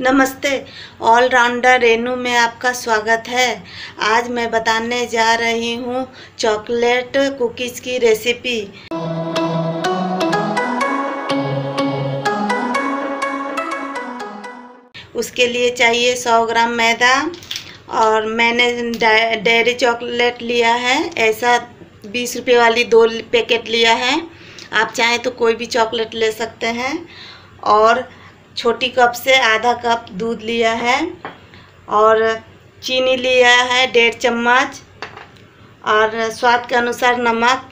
नमस्ते, all rounder Renu में आपका स्वागत है। आज मैं बताने जा रही हूँ चॉकलेट कुकीज़ की रेसिपी। उसके लिए चाहिए 100 ग्राम मैदा और मैंने डेयरी चॉकलेट लिया है, ऐसा 20 रुपये वाली 2 पैकेट लिया है। आप चाहें तो कोई भी चॉकलेट ले सकते हैं। और छोटी कप से आधा कप दूध लिया है और चीनी लिया है 1.5 चम्मच और स्वाद के अनुसार नमक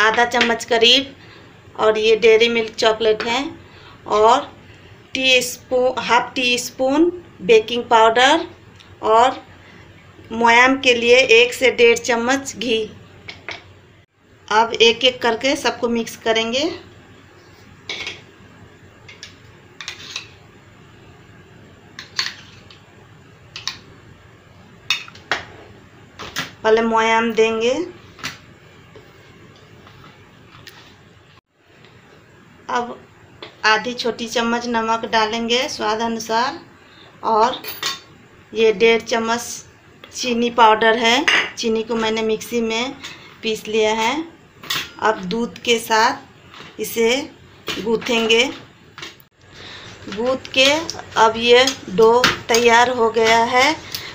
आधा चम्मच करीब। और ये डेयरी मिल्क चॉकलेट है। और ½ टी स्पून बेकिंग पाउडर और मोयम के लिए 1 से 1.5 चम्मच घी। अब एक एक करके सबको मिक्स करेंगे। पहले मोयम देंगे। अब आधी छोटी चम्मच नमक डालेंगे स्वाद अनुसार। और ये 1.5 चम्मच चीनी पाउडर है, चीनी को मैंने मिक्सी में पीस लिया है। अब दूध के साथ इसे गूँथेंगे। गूँथ के अब ये डो तैयार हो गया है।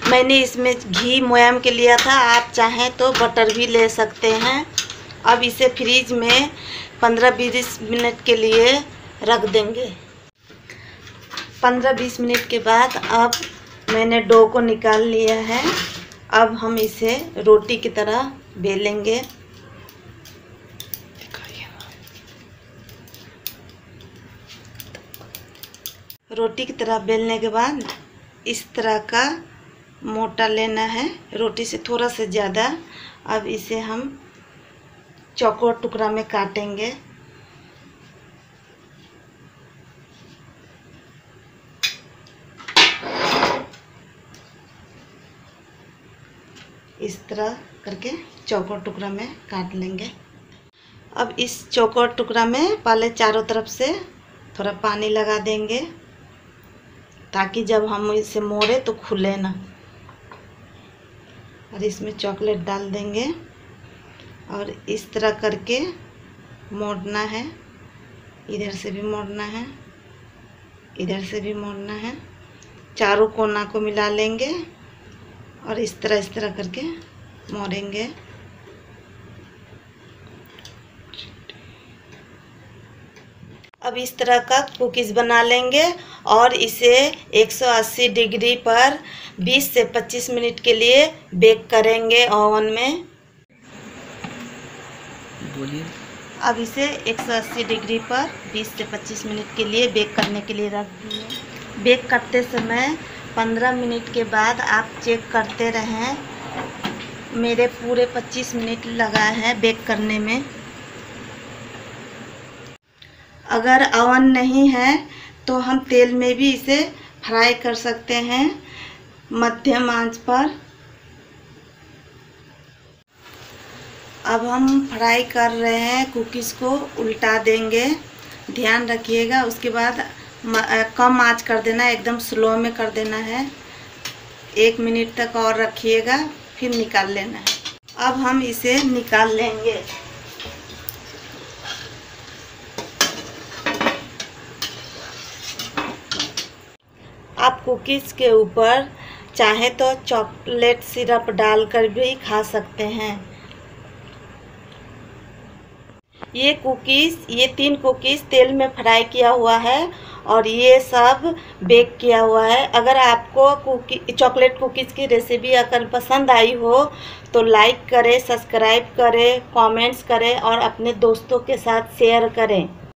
मैंने इसमें घी मोयम के लिया था, आप चाहें तो बटर भी ले सकते हैं। अब इसे फ्रीज में 15-20 मिनट के लिए रख देंगे। 15-20 मिनट के बाद अब मैंने डो को निकाल लिया है। अब हम इसे रोटी की तरह बेलेंगे। रोटी की तरह बेलने के बाद इस तरह का मोटा लेना है, रोटी से थोड़ा सा ज़्यादा। अब इसे हम चौकोर टुकड़ा में काटेंगे। इस तरह करके चौकोर टुकड़ा में काट लेंगे। अब इस चौकोर टुकड़ा में पहले चारों तरफ से थोड़ा पानी लगा देंगे ताकि जब हम इसे मोड़े तो खुले ना। और इसमें चॉकलेट डाल देंगे और इस तरह करके मोड़ना है। इधर से भी मोड़ना है, इधर से भी मोड़ना है। चारों कोना को मिला लेंगे और इस तरह करके मोड़ेंगे। अब इस तरह का कुकीज़ बना लेंगे और इसे 180 डिग्री पर 20 से 25 मिनट के लिए बेक करेंगे ओवन में। अब इसे 180 डिग्री पर 20 से 25 मिनट के लिए बेक करने के लिए रख दिए। बेक करते समय 15 मिनट के बाद आप चेक करते रहें। मेरे पूरे 25 मिनट लगा है बेक करने में। अगर ओवन नहीं है तो हम तेल में भी इसे फ्राई कर सकते हैं मध्यम आंच पर। अब हम फ्राई कर रहे हैं, कुकीज़ को उल्टा देंगे, ध्यान रखिएगा। उसके बाद कम आंच कर देना, एकदम स्लो में कर देना है। 1 मिनट तक और रखिएगा, फिर निकाल लेना है। अब हम इसे निकाल लेंगे। आप कुकीज़ के ऊपर चाहे तो चॉकलेट सिरप डालकर भी खा सकते हैं। ये 3 कुकीज़ तेल में फ्राई किया हुआ है और ये सब बेक किया हुआ है। अगर आपको चॉकलेट कुकीज़ की रेसिपी अगर पसंद आई हो तो लाइक करें, सब्सक्राइब करें, कमेंट्स करें और अपने दोस्तों के साथ शेयर करें।